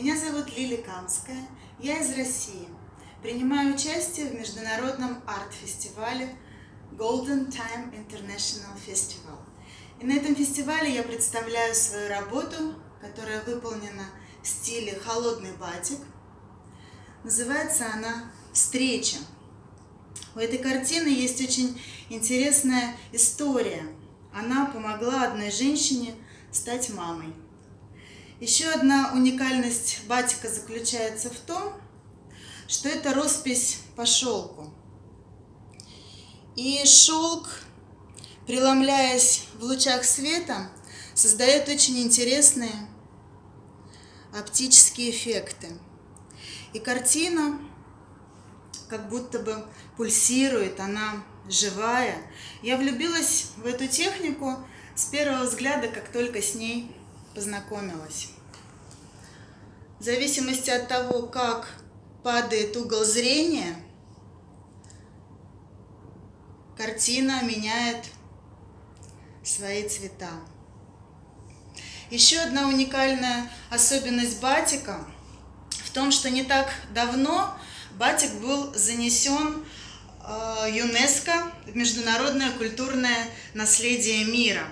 Меня зовут Лилия Камская, я из России. Принимаю участие в международном арт-фестивале Golden Time International Festival. И на этом фестивале я представляю свою работу, которая выполнена в стиле «Холодный батик». Называется она «Встреча». У этой картины есть очень интересная история. Она помогла одной женщине стать мамой. Еще одна уникальность батика заключается в том, что это роспись по шелку. И шелк, преломляясь в лучах света, создает очень интересные оптические эффекты. И картина как будто бы пульсирует, она живая. Я влюбилась в эту технику с первого взгляда, как только с ней познакомилась. В зависимости от того, как падает угол зрения, картина меняет свои цвета. Еще одна уникальная особенность батика в том, что не так давно батик был занесен ЮНЕСКО в Международное культурное наследие мира.